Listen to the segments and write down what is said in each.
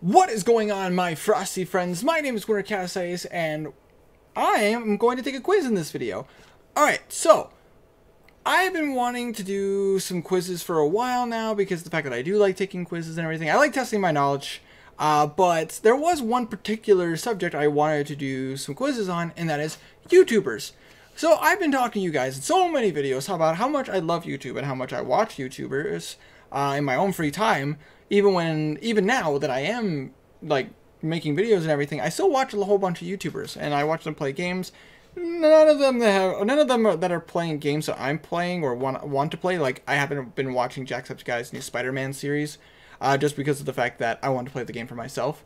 What is going on, my frosty friends? My name is Wintercasice, and I am going to take a quiz in this video. Alright, so I've been wanting to do some quizzes for a while now because the fact that I do like taking quizzes and everything. I like testing my knowledge, but there was one particular subject I wanted to do some quizzes on, and that is YouTubers. So I've been talking to you guys in so many videos about how much I love YouTube and how much I watch YouTubers in my own free time. Even now that I am like making videos and everything, I still watch a whole bunch of YouTubers and I watch them play games. None of them that are playing games that I'm playing or want to play. Like, I haven't been watching Jacksepticeye's new Spider-Man series just because of the fact that I want to play the game for myself.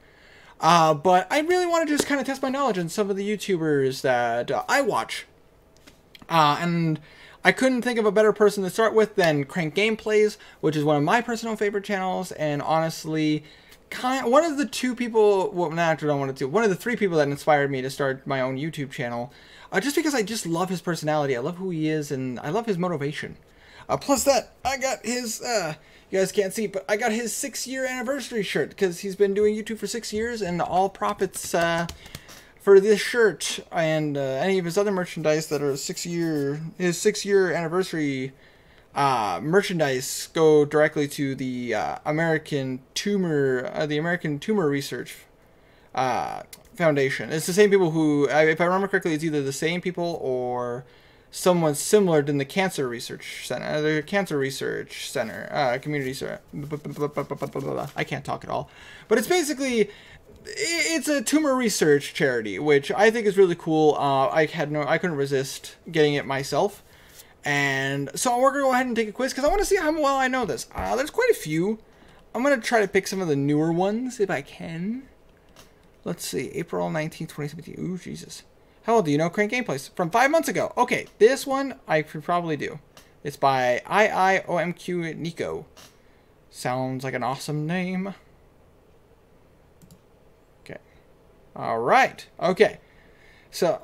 But I really want to just kind of test my knowledge on some of the YouTubers that I watch. And I couldn't think of a better person to start with than CrankGameplays, which is one of my personal favorite channels, and honestly, one of the three people that inspired me to start my own YouTube channel, just because I just love his personality. I love who he is, and I love his motivation. Plus that, I got his, you guys can't see, but I got his 6-year anniversary shirt, because he's been doing YouTube for 6 years, and all profits, for this shirt and any of his other merchandise that are his six-year anniversary merchandise go directly to the American Tumor Research Foundation. It's the same people who, if I remember correctly, it's either the same people or someone similar to the Cancer Research Center, Community Center. I can't talk at all, but it's basically. It's a tumor research charity, which I think is really cool. I couldn't resist getting it myself, and so we're gonna go ahead and take a quiz because I want to see how well I know this. There's quite a few. I'm gonna try to pick some of the newer ones if I can. Let's see, April 19, 2017. Ooh, Jesus! How old do you know CrankGameplays? From 5 months ago. Okay, this one I could probably do. It's by IIOMQ Nico. Sounds like an awesome name. Alright, okay. So,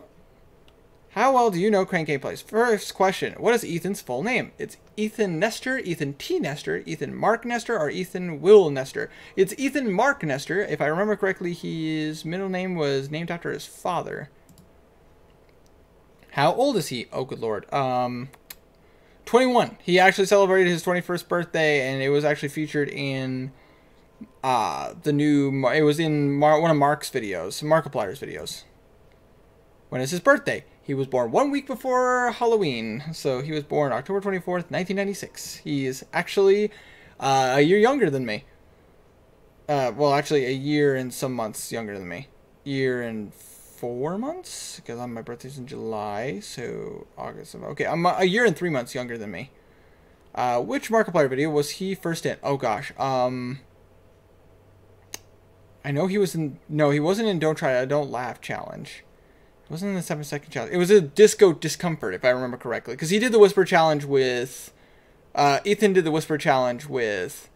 how well do you know CrankGameplays? First question, what is Ethan's full name? It's Ethan Nestor, Ethan T. Nestor, Ethan Mark Nestor, or Ethan Will Nestor. It's Ethan Mark Nestor. If I remember correctly, his middle name was named after his father. How old is he? Oh, good lord. 21. He actually celebrated his 21st birthday, and it was actually featured in... one of Mark's videos, Markiplier's videos. When is his birthday? He was born 1 week before Halloween, so he was born October 24th, 1996. He is actually a year younger than me. Well, actually, a year and some months younger than me. Year and 4 months, because my birthday's in July, so August. Okay, I'm a year and 3 months younger than me. Which Markiplier video was he first in? Oh gosh, I know he was in... No, he wasn't in Don't Try It, Don't Laugh Challenge. It wasn't in the 7-second challenge. It was a Disco Discomfort, if I remember correctly. Because he did the Whisper Challenge with... Ethan did the Whisper Challenge with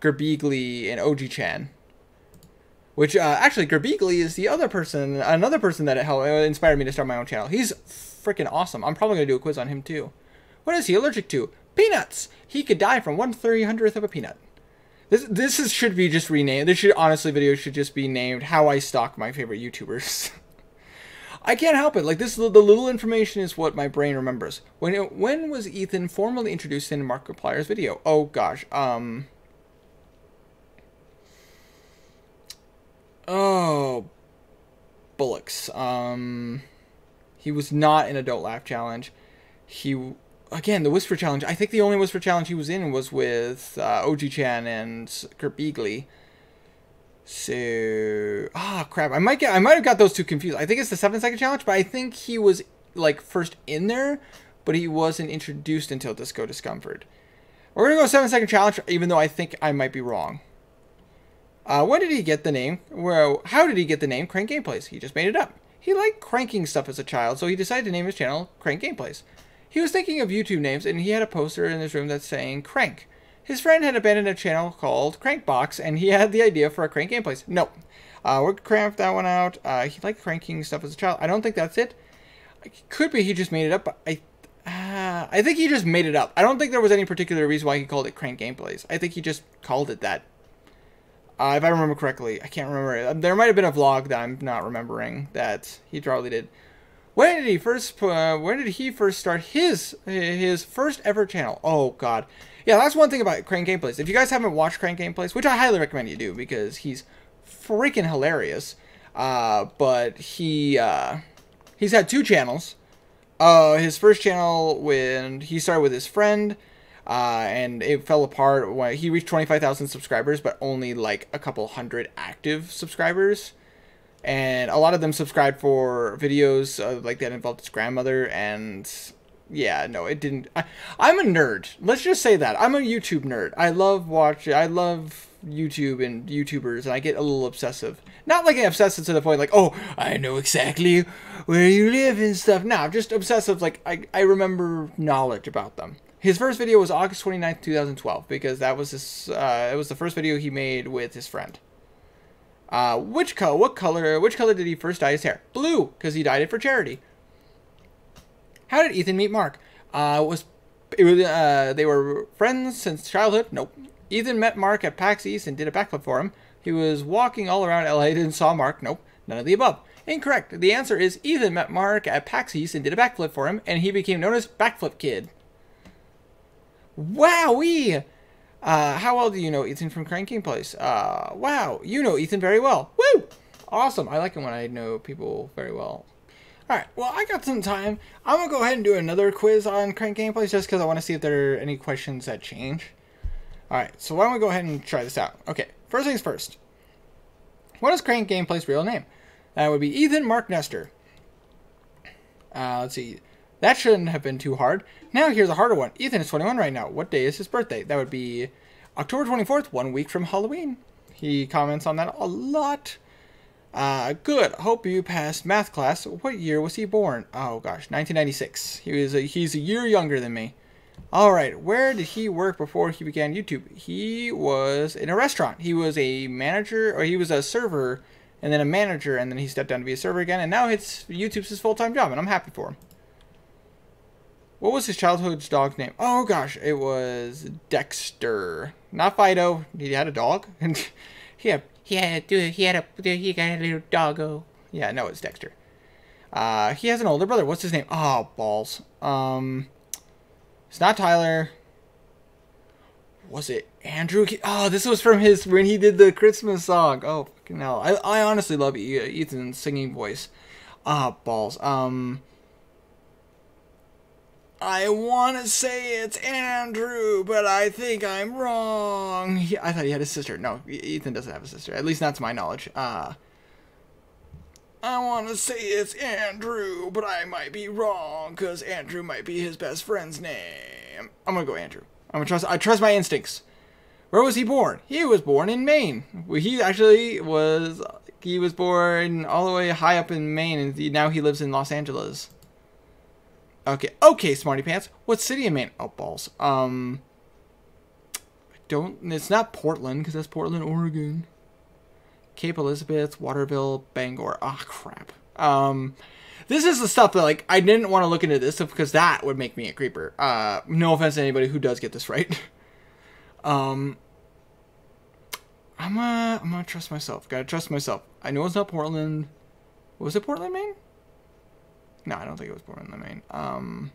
Gerbeegli and OG Chan. Which, actually, Gerbeegli is the other person... Another person that inspired me to start my own channel. He's freaking awesome. I'm probably going to do a quiz on him, too. What is he allergic to? Peanuts! He could die from 1/300th of a peanut. This should be just renamed. This should honestly, video should just be named "How I Stalk My Favorite YouTubers." I can't help it. Like this, the little information is what my brain remembers. When was Ethan formally introduced in Markiplier's video? Oh gosh. Oh, bullocks. He was not in a Don't Laugh Challenge. He. Again, the Whisper Challenge. I think the only Whisper Challenge he was in was with OG Chan and Gerbeegli. So, crap. I might have got those two confused. I think it's the 7-second challenge, but I think he was like first in there, but he wasn't introduced until Disco Discomfort. We're gonna go 7-second challenge, even though I think I might be wrong. When did he get the name? Well, how did he get the name CrankGameplays? He just made it up. He liked cranking stuff as a child, so he decided to name his channel CrankGameplays. He was thinking of YouTube names, and he had a poster in his room that's saying Crank. His friend had abandoned a channel called Crankbox, and he had the idea for a CrankGameplays. No. We'll cramp that one out. He liked cranking stuff as a child. I don't think that's it. Could be he just made it up, but I think he just made it up. I don't think there was any particular reason why he called it CrankGameplays. I think he just called it that. If I remember correctly, I can't remember. There might have been a vlog that I'm not remembering that he probably did. When did he first? When did he first start his first ever channel? Oh God, yeah. That's one thing about Crank Gameplays. If you guys haven't watched Crank Gameplays, which I highly recommend you do because he's freaking hilarious. But he's had two channels. His first channel when he started with his friend. And it fell apart when he reached 25,000 subscribers, but only like a couple hundred active subscribers. And a lot of them subscribed for videos like that involved his grandmother. And yeah, no, it didn't. I'm a nerd. Let's just say that I'm a YouTube nerd. I love YouTube and YouTubers, and I get a little obsessive. Not like an obsessive to the point like, oh, I know exactly where you live and stuff. Nah, just obsessive. Like I remember knowledge about them. His first video was August 29th, 2012, because that was his, it was the first video he made with his friend. Which color did he first dye his hair? Blue, because he dyed it for charity. How did Ethan meet Mark? They were friends since childhood? Nope. Ethan met Mark at PAX East and did a backflip for him. He was walking all around LA and saw Mark. Nope. None of the above. Incorrect. The answer is Ethan met Mark at PAX East and did a backflip for him, and he became known as Backflip Kid. Wowee! How well do you know Ethan from Crank Gameplays? Wow, you know Ethan very well. Woo! Awesome. I like it when I know people very well. Alright, well, I got some time. I'm going to go ahead and do another quiz on Crank Gameplays just because I want to see if there are any questions that change. Alright, so why don't we go ahead and try this out. Okay, first things first. What is Crank Gameplays' real name? That would be Ethan Mark Nestor. Let's see. That shouldn't have been too hard. Now here's a harder one. Ethan is 21 right now. What day is his birthday? That would be October 24th, 1 week from Halloween. He comments on that a lot. Good. Hope you passed math class. What year was he born? Oh gosh, 1996. He's a year younger than me. All right. Where did he work before he began YouTube? He was in a restaurant. He was a manager, or he was a server, and then a manager, and then he stepped down to be a server again, and now YouTube's his full-time job, and I'm happy for him. What was his childhood dog's name? Oh gosh, it was Dexter, not Fido. He had a dog. He got a little doggo. Yeah, no, it's Dexter. He has an older brother. What's his name? Oh balls. It's not Tyler. Was it Andrew? Oh, this was from his when he did the Christmas song. Oh fucking hell! I honestly love Ethan's singing voice. Ah balls. I want to say it's Andrew, but I think I'm wrong. I thought he had a sister. No, Ethan doesn't have a sister. At least not to my knowledge. I want to say it's Andrew, but I might be wrong because Andrew might be his best friend's name. I'm going to go Andrew. I trust my instincts. Where was he born? He was born in Maine. He was born all the way high up in Maine, and now he lives in Los Angeles. Okay, Smarty Pants. What city in Maine? Oh, balls. It's not Portland, because that's Portland, Oregon. Cape Elizabeth, Waterville, Bangor. Ah, crap. This is the stuff that, like, I didn't want to look into this because that would make me a creeper. No offense to anybody who does get this right. I'm gonna trust myself. Gotta trust myself. I know it's not Portland. Was it Portland, Maine? No, I don't think it was Portland, Maine. I'm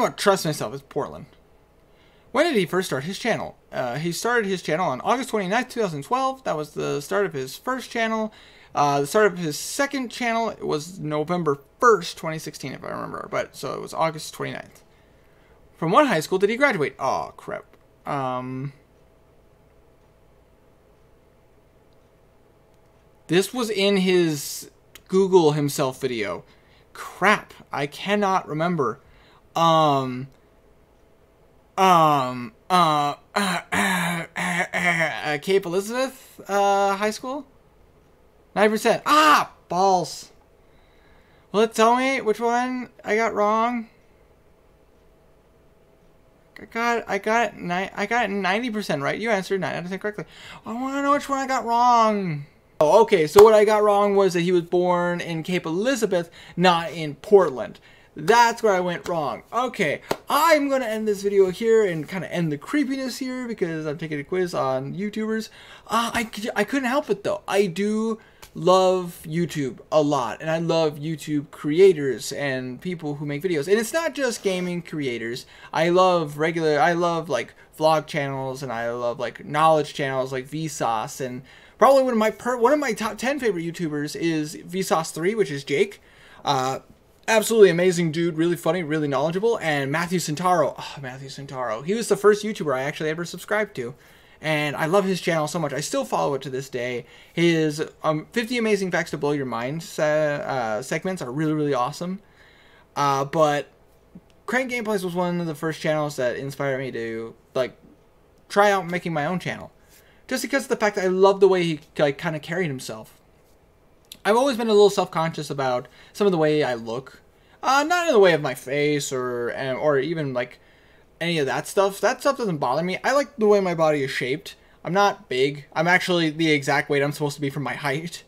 going to trust myself. It's Portland. When did he first start his channel? He started his channel on August 29th, 2012. That was the start of his first channel. The start of his second channel was November 1st, 2016, if I remember. So it was August 29th. From what high school did he graduate? Oh, crap. This was in his Google himself video. Crap, I cannot remember. Cape Elizabeth High School? 9%. Ah, balls. Will it tell me which one I got wrong? I got it 90% right. You answered 9% correctly. I want to know which one I got wrong. Oh, okay, so what I got wrong was that he was born in Cape Elizabeth, not in Portland. That's where I went wrong. Okay, I'm gonna end this video here and kind of end the creepiness here because I'm taking a quiz on YouTubers. I couldn't help it though. I do love YouTube a lot, and I love YouTube creators and people who make videos. And it's not just gaming creators. I love regular, I love like vlog channels, and I love like knowledge channels like vsauce, and probably one of my top 10 favorite YouTubers is vsauce3, which is Jake. Absolutely amazing dude, really funny, really knowledgeable. And Matthew Santoro. Oh, Matthew Santoro. He was the first YouTuber I actually ever subscribed to. And I love his channel so much. I still follow it to this day. His 50 Amazing Facts to Blow Your Mind segments are really, really awesome. But CrankGameplays was one of the first channels that inspired me to like try out making my own channel. Just because of the fact that I love the way he like kind of carried himself. I've always been a little self-conscious about some of the way I look, not in the way of my face or even like any of that stuff. That stuff doesn't bother me. I like the way my body is shaped. I'm not big. I'm actually the exact weight I'm supposed to be from my height.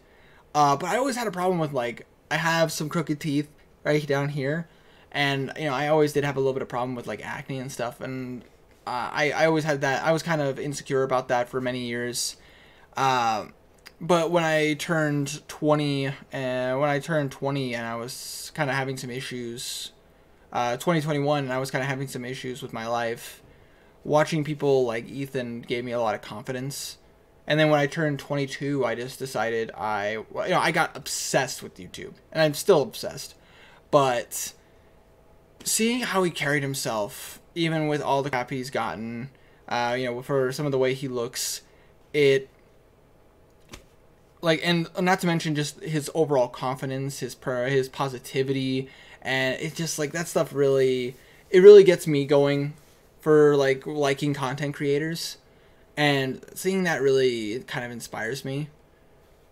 But I always had a problem with like, I have some crooked teeth right down here, and you know, I always did have a little bit of problem with like acne and stuff, and I always had that. I was kind of insecure about that for many years. But when I turned 20, and I was kind of having some issues, 2021, and I was kind of having some issues with my life, watching people like Ethan gave me a lot of confidence. And then when I turned 22, I just decided I got obsessed with YouTube, and I'm still obsessed. But seeing how he carried himself, even with all the crap he's gotten, you know, for some of the way he looks, it. Like, and not to mention just his overall confidence, his positivity, and it's just like that stuff really, it really gets me going for like liking content creators, and seeing that really kind of inspires me.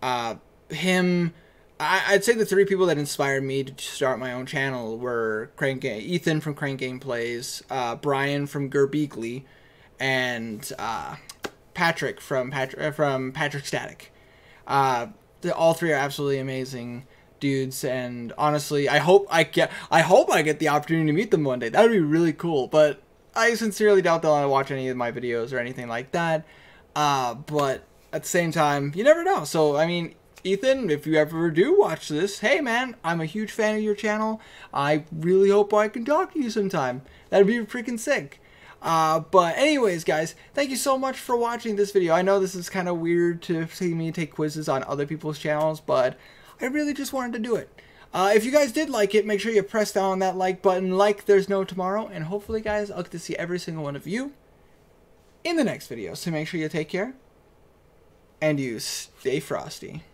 I'd say the three people that inspired me to start my own channel were Ethan from CrankGameplays, Brian from Gerbeegli, and Patrick from Patrick Static. All three are absolutely amazing dudes, and honestly, I hope I get the opportunity to meet them one day. That would be really cool, but I sincerely doubt they'll watch any of my videos or anything like that. But at the same time, you never know. So, I mean, Ethan, if you ever do watch this, hey man, I'm a huge fan of your channel. I really hope I can talk to you sometime. That'd be freaking sick. But anyways, guys, thank you so much for watching this video. I know this is kind of weird to see me take quizzes on other people's channels, but I really just wanted to do it. If you guys did like it, make sure you press down on that like button like there's no tomorrow, and hopefully, guys, I'll get to see every single one of you in the next video. So make sure you take care, and you stay frosty.